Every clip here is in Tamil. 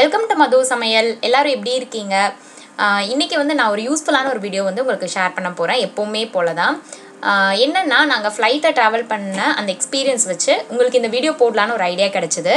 Welcome to Madhu Samayal. எல்லாரும் எப்படி இருக்கீங்க? இன்னைக்கு வந்து நான் ஒரு யூஸ்புல்லான ஒரு வீடியோ வந்து உங்களுக்கு ஷேர் பண்ண போறேன். எப்பவுமே போல தான். என்னன்னா நாங்க ஃளைட்ல travel பண்ண அந்த எக்ஸ்பீரியன்ஸ் வச்சு உங்களுக்கு இந்த வீடியோ போடலாம்னு ஒரு ஐடியா கிடைச்சது.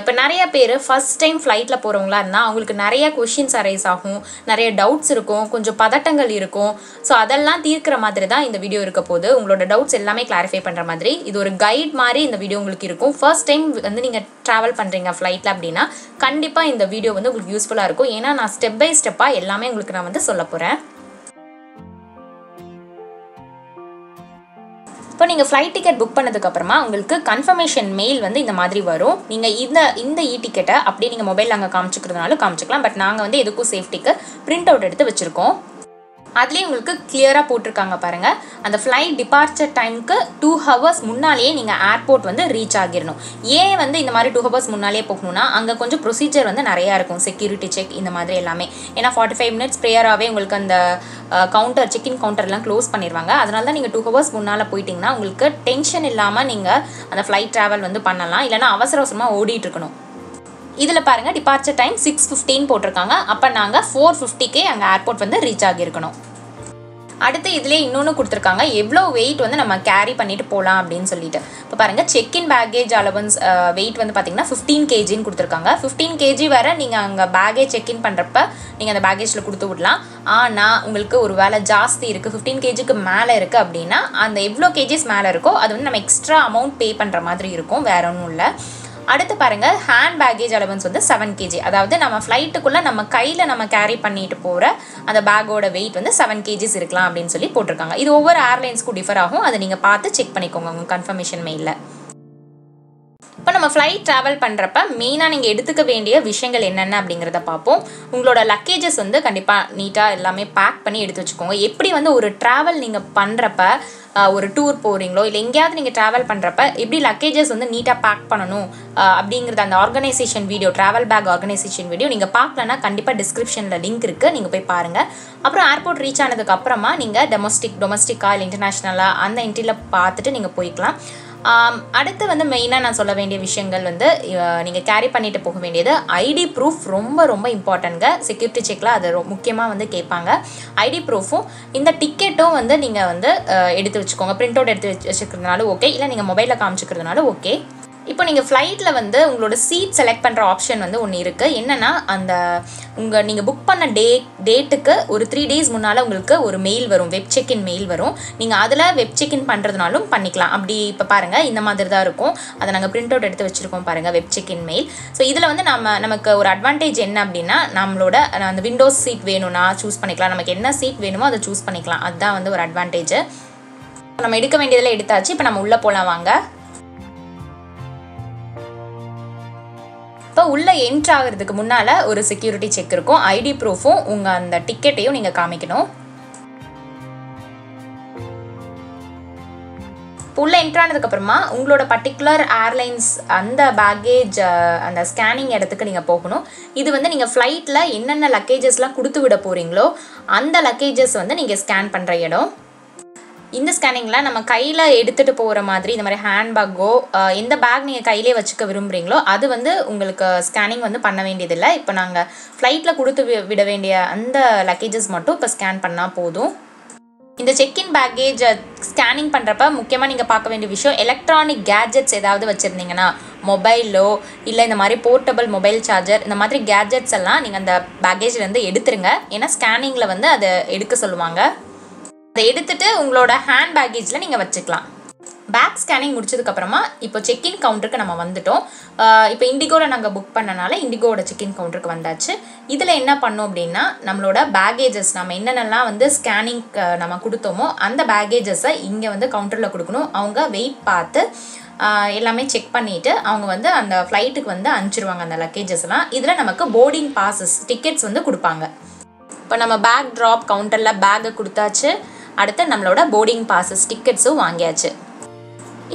இப்போ நிறைய பேர் ஃபர்ஸ்ட் டைம் ஃளைட்ல போறவங்களா இருந்தா உங்களுக்கு நிறைய क्वेश्चंस அரைஸ் ஆகும், நிறைய டவுட்ஸ் இருக்கும், கொஞ்சம் பதட்டங்கள் இருக்கும். சோ அதெல்லாம் தீர்க்கிற மாதிரி தான் இந்த வீடியோ இருக்க போகுது. உங்களோட டவுட்ஸ் எல்லாமே கிளாரிஃபை பண்ற மாதிரி இது ஒரு கைட் மாதிரி இந்த வீடியோ உங்களுக்கு இருக்கும். ஃபர்ஸ்ட் டைம் வந்து நீங்க travel பண்றீங்க ஃளைட்ல அப்படினா கண்டிப்பா இந்த வீடியோ வந்து உங்களுக்கு யூஸ்புல்லா இருக்கும். ஏனா நான் ஸ்டெப் பை ஸ்டெப்பா எல்லாமே உங்களுக்கு நான் வந்து சொல்லப் போறேன். இப்போ நீங்க flight ticket book பண்ணதுக்கு அப்புறமா உங்களுக்கு confirmation mail வந்து இந்த மாதிரி வரும். நீங்க இந்த e-ticket அப்படியே நீங்க மொபைல்ல அங்க காமிச்சிக்கிறதுனால காமிச்சிக்கலாம். பட் நாங்க வந்து எதுக்கு சேஃப்டிக்கு print out எடுத்து வச்சிருக்கோம். அதுலயே உங்களுக்கு கிளியரா போட்டுருக்காங்க பாருங்க. அந்த flight departure timeக்கு 2 hours முன்னாலே நீங்க airport வந்து ரீச் ஆகிரணும். ஏன் வந்து இந்த மாதிரி 2 hours முன்னாலே போகணும்னா அங்க கொஞ்சம் ப்ரொசீஜர் வந்து நிறைய இருக்கும். செக்யூரிட்டி செக் இந்த மாதிரி எல்லாமே. ஏனா 45 minutes prior-ஆவே உங்களுக்கு அந்த கவுண்டர் செக்-இன் கவுண்டர்லாம் க்ளோஸ் பண்ணிடுவாங்க. அதனால தான் நீங்க 2 hours முன்னால போயிட்டீங்கன்னா உங்களுக்கு டென்ஷன் இல்லாம நீங்க அந்த flight travel வந்து பண்ணலாம். இல்லனா அவசர அவசரமா ஓடிட்டு இருக்கணும். இதுல பாருங்க டிபார்ச்சர் டைம் 6:15 போட்டுருக்காங்க. அப்ப நாங்க 4:50-க்கே அங்க ஏர்போர்ட் வந்து ரீச் ஆகி இருக்கணும். அடுத்து இதுலயே இன்னொன்னு கொடுத்திருக்காங்க எவ்வளவு weight வந்து நம்ம கேரி பண்ணிட்டு போலாம் அப்படினு சொல்லிட்டு. இப்ப பாருங்க செக்-இன் பேக்கேஜ் அலவன்ஸ் weight வந்து பாத்தீங்கன்னா 15 kg ன்னு கொடுத்திருக்காங்க. 15 kg வரை நீங்க அங்க பேக்கேஜ் செக்-இன் பண்றப்ப நீங்க அந்த பேக்கேஜ்ல கொடுத்து விடலாம். ஆனா உங்களுக்கு ஒருவேளை ஜாஸ்தி இருக்கு 15 kg-க்கு மேல இருக்கு அப்படினா அந்த எவ்வளவு kgs மேல இருக்கோ அது வந்து நம்ம எக்ஸ்ட்ரா அமௌண்ட் பே பண்ற மாதிரி இருக்கும். வேற ஒண்ணும் இல்ல. அடுத்து பாருங்க ஹேண்ட் பேக்கேஜ் அலவன்ஸ் வந்து 7 kg. அதாவது நம்ம ஃப்ளைட்டுக்குள்ள நம்ம கையில நம்ம கேரி பண்ணிட்டு போற அந்த பேக்கோட weight வந்து 7 kg இருக்கலாம் அப்படினு சொல்லி போட்டுருக்காங்க. இது ஒவ்வொரு ஏர்லைன்ஸ்க்கு டிஃபர் ஆகும். அதை நீங்க பார்த்து செக் பண்ணிக்கோங்க உங்க கன்ஃபர்மேஷன் மெயில்ல. இப்போ நம்ம flight travel பண்றப்ப மெயினா நீங்க எடுத்துக்க வேண்டிய விஷயங்கள் என்னென்ன அப்படிங்கறத பாப்போம். உங்களோட லக்கேஜஸ் வந்து கண்டிப்பா நீட்டா எல்லாமே பேக் பண்ணி எடுத்து வச்சுக்கோங்க. எப்படி வந்து ஒரு travel நீங்க பண்றப்ப ஒரு டூர் போறீங்களோ இல்ல எங்கயாவது நீங்க travel பண்றப்ப எப்படி லக்கேஜஸ் வந்து நீட்டா பேக் பண்ணனும் அப்படிங்கறது அந்த organisation video travel bag organisation video நீங்க பார்க்கலனா கண்டிப்பா டிஸ்கிரிப்ஷன்ல லிங்க் இருக்கு. நீங்க போய் பாருங்க. அப்புறம் ஏர்போர்ட் ரீச் ஆனதுக்கு அப்புறமா நீங்க டொமஸ்டிக்கா இல்ல இன்டர்நேஷனலா அந்த என்ட்ரில பார்த்துட்டு நீங்க போய்க்கலாம். அடுத்து வந்து மெயினாக நான் சொல்ல வேண்டிய விஷயங்கள் வந்து நீங்கள் கேரி பண்ணிட்டு போக வேண்டியது ஐடி ப்ரூஃப் ரொம்ப ரொம்ப இம்பார்ட்டன்ட்ங்க. செக்யூரிட்டி செக்கில் அது முக்கியமாக வந்து கேட்பாங்க. ஐடி ப்ரூஃபும் இந்த டிக்கெட்டும் வந்து நீங்கள் வந்து எடுத்து வச்சுக்கோங்க. பிரிண்ட் அவுட் எடுத்து வச்சுக்கிறதுனாலும் ஓகே, இல்லை நீங்கள் மொபைலில் காமிச்சிக்கிறதுனாலும் ஓகே. இப்போ நீங்கள் ஃப்ளைட்டில் வந்து உங்களோட சீட் செலக்ட் பண்ணுற ஆப்ஷன் வந்து ஒன்று இருக்குது. என்னென்னா அந்த நீங்கள் புக் பண்ண டேட்டுக்கு ஒரு 3 days முன்னால் உங்களுக்கு ஒரு மெயில் வரும், வெப் செக்-இன் மெயில் வரும். நீங்கள் அதில் வெப் செக்-இன் பண்ணுறதுனாலும் பண்ணிக்கலாம். அப்படி இப்போ பாருங்கள் இந்த மாதிரி தான் இருக்கும். அதை நாங்கள் பிரிண்ட் அவுட் எடுத்து வச்சுருக்கோம் பாருங்கள் வெப் செக்-இன் மெயில். ஸோ இதில் வந்து நமக்கு ஒரு அட்வான்டேஜ் என்ன அப்படின்னா நம்மளோட அந்த விண்டோஸ் சீட் வேணும்னா சூஸ் பண்ணிக்கலாம். நமக்கு என்ன சீட் வேணுமோ அதை சூஸ் பண்ணிக்கலாம். அதுதான் வந்து ஒரு அட்வான்டேஜ். நம்ம எடுக்க வேண்டியதில் எடுத்தாச்சு. இப்போ நம்ம உள்ளே போகலாம் வாங்க. இப்போ உள்ளே என்ட்ரி ஆகிறதுக்கு முன்னால் ஒரு செக்யூரிட்டி செக் இருக்கும். ஐடி ப்ரூஃபும் உங்கள் அந்த டிக்கெட்டையும் நீங்கள் காமிக்கணும். இப்போ உள்ளே என்ட்ரி ஆனதுக்கப்புறமா உங்களோட பர்டிகுலர் ஏர்லைன்ஸ் அந்த பேக்கேஜ் அந்த ஸ்கேனிங் இடத்துக்கு நீங்கள் போகணும். இது வந்து நீங்கள் ஃப்ளைட்டில் என்னென்ன லக்கேஜஸ்லாம் கொடுத்து விட போகிறீங்களோ அந்த லக்கேஜஸ் வந்து நீங்கள் ஸ்கேன் பண்ணுற இடம். இந்த ஸ்கேனிங்கில் நம்ம கையில் எடுத்துகிட்டு போகிற மாதிரி இந்த மாதிரி ஹேண்ட் பேக்கோ எந்த பேக் நீங்கள் கையிலே வச்சுக்க விரும்புகிறீங்களோ அது வந்து உங்களுக்கு ஸ்கேனிங் வந்து பண்ண வேண்டியதில்லை. இப்போ நாங்கள் ஃப்ளைட்டில் கொடுத்து விட வேண்டிய அந்த லக்கேஜஸ் மட்டும் இப்போ ஸ்கேன் பண்ணால் போதும். இந்த செக்-இன் பேக்கேஜ் ஸ்கேனிங் பண்ணுறப்ப முக்கியமாக நீங்கள் பார்க்க வேண்டிய விஷயம் எலக்ட்ரானிக் கேட்ஜெட்ஸ் ஏதாவது வச்சுருந்தீங்கன்னா மொபைலோ இல்லை இந்த மாதிரி போர்ட்டபிள் மொபைல் சார்ஜர் இந்த மாதிரி கேட்ஜெட்ஸ் எல்லாம் நீங்கள் அந்த பேக்கேஜ்லேருந்து எடுத்துருங்க. ஏன்னா ஸ்கேனிங்கில் வந்து அதை எடுக்க சொல்லுவாங்க. அதை எடுத்துட்டு உங்களோட ஹேண்ட் பேக்கேஜில் நீங்கள் வச்சுக்கலாம். பேக் ஸ்கேனிங் முடிச்சதுக்கப்புறமா இப்போ செக்-இன் கவுண்டருக்கு நம்ம வந்துட்டோம். இப்போ இண்டிகோவில் நாங்கள் புக் பண்ணனால இண்டிகோவோட செக்-இன் கவுண்டருக்கு வந்தாச்சு. இதில் என்ன பண்ணோம் அப்படின்னா நம்மளோட பேக்கேஜஸ் நம்ம என்னென்னலாம் வந்து ஸ்கேனிங் நம்ம கொடுத்தோமோ அந்த பேக்கேஜஸை இங்கே வந்து கவுண்டரில் கொடுக்கணும். அவங்க வெயிட் பார்த்து எல்லாமே செக் பண்ணிவிட்டு அவங்க வந்து அந்த ஃப்ளைட்டுக்கு வந்து அனுப்பிச்சிருவாங்க அந்த லக்கேஜஸ்லாம். இதில் நமக்கு போர்டிங் பாஸஸ் டிக்கெட்ஸ் வந்து கொடுப்பாங்க. இப்போ நம்ம பேக் ட்ராப் கவுண்டரில் பேக்கை கொடுத்தாச்சு. அடுத்து நம்மளோட போர்டிங் பாஸஸ் டிக்கெட்ஸும் வாங்கியாச்சு.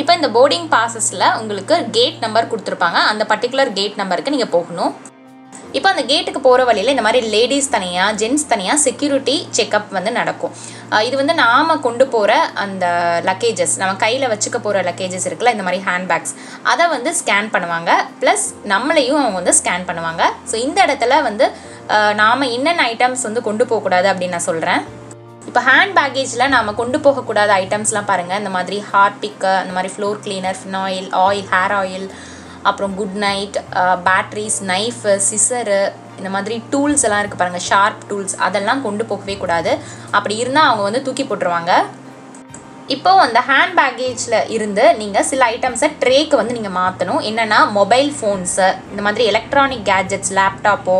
இப்போ இந்த போர்டிங் பாஸஸில் உங்களுக்கு கேட் நம்பர் கொடுத்துருப்பாங்க. அந்த பர்டிகுலர் கேட் நம்பருக்கு நீங்கள் போகணும். இப்போ அந்த கேட்டுக்கு போற வழியில இந்த மாதிரி லேடீஸ் தனியா ஜென்ஸ் தனியா செக்யூரிட்டி செக்அப் வந்து நடக்கும் இது வந்து நாம கொண்டு போற அந்த லக்கேजेस நம்ம கையில வச்சுக்க போற லக்கேजेस இருக்குல இந்த மாதிரி ஹேண்ட் பேக்ஸ் அத வந்து ஸ்கேன் பண்ணுவாங்க பிளஸ் நம்மளையும் அவங்க வந்து ஸ்கேன் பண்ணுவாங்க சோ இந்த இடத்துல வந்து நாம இன்னன் ஐட்டम्स வந்து கொண்டு போக கூடாது அப்படி நான் சொல்றேன் இப்போ ஹேண்ட் பேக்கேஜ்ல நாம கொண்டு போக கூடாத ஐட்டम्सலாம் பாருங்க இந்த மாதிரி ஹார்ட் பிக்கர் அந்த மாதிரி floor cleaner phenyl oil hair oil அப்புறம் good night batteries knife scissor இந்த மாதிரி டூல்ஸ் எல்லாம் இருக்கு பாருங்க ஷார்ப் டூல்ஸ் அதெல்லாம் கொண்டு போகவே கூடாது அப்படி இருந்தா அவங்க வந்து தூக்கி போட்டுருவாங்க இப்போ அந்த ஹேண்ட் பேக்கேஜ்ல இருந்து நீங்க சில ஐட்டम्स ட்ரேக்கு வந்து நீங்க மாத்தணும் என்னன்னா மொபைல் ஃபோன்ஸ் இந்த மாதிரி எலக்ட்ரானிக் கேட்ஜெட்ஸ் லேப்டாப்போ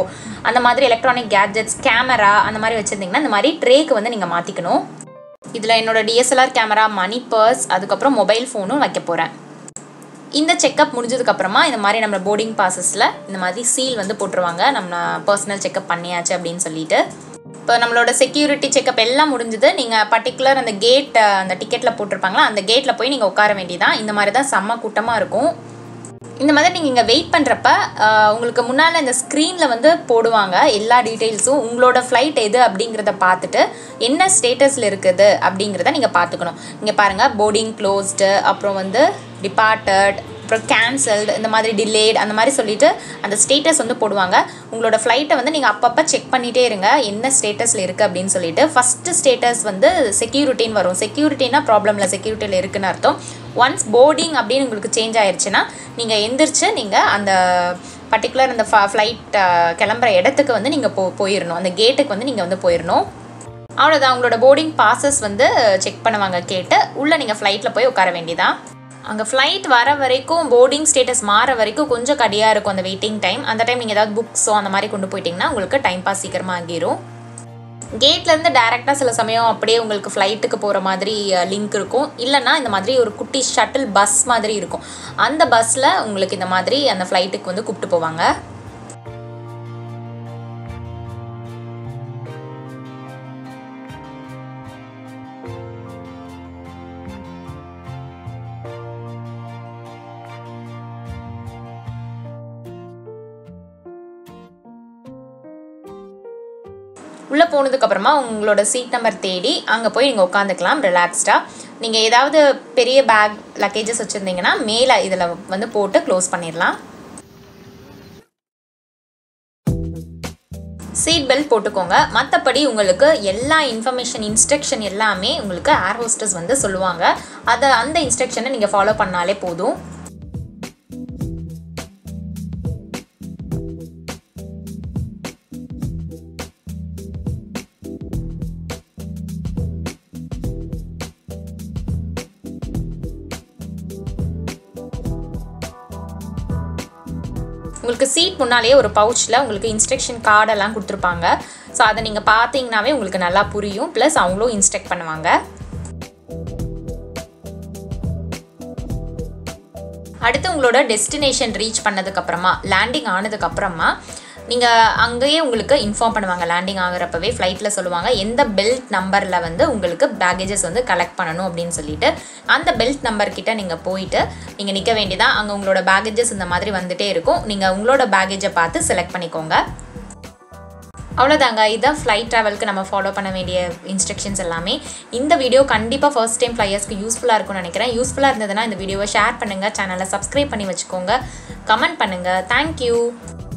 அந்த மாதிரி எலக்ட்ரானிக் கேட்ஜெட்ஸ் கேமரா அந்த மாதிரி வச்சிருந்தீங்கன்னா இந்த மாதிரி ட்ரேக்கு வந்து நீங்க மாத்திக்கணும் இதுல என்னோட DSLR கேமரா மணி பர்ஸ் அதுக்கு அப்புறம் மொபைல் ஃபோனும் வைக்க போறேன் இந்த செக்அப் முடிஞ்சதுக்கு அப்புறமா இந்த மாதிரி நம்ம போர்டிங் பாसेसல இந்த மாதிரி சீல் வந்து போட்டுருவாங்க நம்ம पर्सनल செக்அப் பண்ணியாச்சு அப்படினு சொல்லிட்டு இப்போ நம்மளோட செக்யூரிட்டி செக்அப் எல்லாம் முடிஞ்சது நீங்க பர்టిక్యులர் அந்த கேட் அந்த டிக்கெட்ல போட்டுருப்பாங்களா அந்த கேட்ல போய் நீங்க உட்கார வேண்டியதான் இந்த மாதிரி தான் செம்ம கூட்டமா இருக்கும் இந்த மாதிரி நீங்க இங்க வெயிட் பண்றப்ப உங்களுக்கு முன்னால இந்த ஸ்கிரீன்ல வந்து போடுவாங்க எல்லா டீடைல்ஸும் உங்களோட ஃளைட் எது அப்படிங்கறத பார்த்துட்டு என்ன ஸ்டேட்டஸ்ல இருக்குது அப்படிங்கறத நீங்க பாத்துக்கணும் இங்க பாருங்க போர்டிங் க்ளோஸ்ட் அப்புறம் வந்து டிபார்ட்டட் அப்புறம் கேன்சல்ட் இந்த மாதிரி டிலேட் அந்த மாதிரி சொல்லிட்டு அந்த ஸ்டேட்டஸ் வந்து போடுவாங்க உங்களோட ஃளைட்டை வந்து நீங்க அப்பப்ப செக் பண்ணிட்டே இருங்க என்ன ஸ்டேட்டஸ்ல இருக்கு அப்படினு சொல்லிட்டு ஃபர்ஸ்ட் ஸ்டேட்டஸ் வந்து செக்யூரிட்டின்னு வரும் செக்யூரிட்டினா ப்ராப்ளம்ல செக்யூரிட்டில இருக்குன்னு அர்த்தம் ஒன்ஸ் போர்டிங் அப்படினு உங்களுக்கு சேஞ்ச் ஆயிருச்சுனா நீங்க எந்திரச்சு நீங்க அந்த பர்టిక్యులர் அந்த ஃளைட் கிளம்பற இடத்துக்கு வந்து நீங்க போயிரணும் அந்த கேட்டுக்கு வந்து நீங்க வந்து போயிரணும் அவ்வளவுதான் உங்களோட போர்டிங் பாसेस வந்து செக் பண்ணுவாங்க கேட்டு உள்ள நீங்க ஃளைட்ல போய் உட்கார வேண்டியதான் அங்க ஃளைட் வர வரைக்கும் போர்டிங் ஸ்டேட்டஸ் மாற வரைக்கும் கொஞ்சம் கடியா இருக்கும் அந்த வெயிட்டிங் டைம் அந்த டைம் நீங்க ஏதாவது books அந்த மாதிரி கொண்டு போய்ட்டீங்கன்னா உங்களுக்கு டைம் பாஸ் சீக்கிரமா ஆகிரும் கேட்ல இருந்து டைரக்டா சில சமயம் அப்படியே உங்களுக்கு ஃளைட்டுக்கு போற மாதிரி லிங்க் இருக்கும் இல்லனா இந்த மாதிரி ஒரு குட்டி ஷட்டில் பஸ் மாதிரி இருக்கும் அந்த பஸ்ல உங்களுக்கு இந்த மாதிரி அந்த ஃளைட்டுக்கு வந்து கூப்பிட்டு போவாங்க உள்ள போனதுக்கு அப்புறமா உங்களோட சீட் நம்பர் தேடி அங்க போய் நீங்க உட்கார்ந்துக்கலாம் ரிலாக்ஸ்டா நீங்க ஏதாவது பெரிய பேக் லக்கேजेस வச்சிருந்தீங்கன்னா மேல இதல வந்து போட்டு க்ளோஸ் பண்ணிரலாம் சீட் பெல்ட் போட்டுக்கோங்க மத்தபடி உங்களுக்கு எல்லா இன்ஃபர்மேஷன் இன்ஸ்ட்ரக்ஷன் எல்லாமே உங்களுக்கு ஏர் ஹோஸ்டஸ் வந்து சொல்லுவாங்க அந்த இன்ஸ்ட்ரக்ஷனை நீங்க ஃபாலோ பண்ணாலே போதும் உங்களுக்கு சீட் முன்னாலே ஒரு பவுச்ல உங்களுக்கு இன்ஸ்ட்ரக்ஷன் கார்டு எல்லாம் கொடுத்திருப்பாங்க சோ அத நீங்க பாத்தீங்கனாவே உங்களுக்கு நல்லா புரியும் பிளஸ் அவங்களோ இன்ஸ்ட்ரக்ட் பண்ணுவாங்க அடுத்து உங்களோட டெஸ்டினேஷன் ரீச் பண்ணதுக்கு அப்புறமா லேண்டிங் ஆனதுக்கு அப்புறமா நீங்க அங்கேயே உங்களுக்கு இன்ஃபார்ம் பண்ணுவாங்க லேண்டிங் ஆகறப்பவே ஃளைட்ல சொல்லுவாங்க எந்த பெல்ட் நம்பர்ல வந்து உங்களுக்கு பேக்கேजेस வந்து கலெக்ட் பண்ணனும் அப்படினு சொல்லிட்டு அந்த பெல்ட் நம்பர் கிட்ட நீங்க போயிடு நீங்க நிக்க வேண்டியதா அங்க உங்களோட பேக்கேजेस இந்த மாதிரி வந்துட்டே இருக்கும் நீங்க உங்களோட பேக்கேஜை பார்த்து செலக்ட் பண்ணிக்கோங்க அவ்வளவுதாங்க இத ஃளைட் டிராவலுக்கு நம்ம ஃபாலோ பண்ண வேண்டிய இன்ஸ்ட்ரக்ஷன்ஸ் எல்லாமே இந்த வீடியோ கண்டிப்பா ஃபர்ஸ்ட் டைம் ஃளையர்ஸ்க்கு யூஸ்ஃபுல்லா இருக்கும்னு நினைக்கிறேன் யூஸ்ஃபுல்லா இருந்ததனா இந்த வீடியோவை ஷேர் பண்ணுங்க சேனலை சப்ஸ்கிரைப் பண்ணி வச்சுக்கோங்க கமெண்ட் பண்ணுங்க Thank you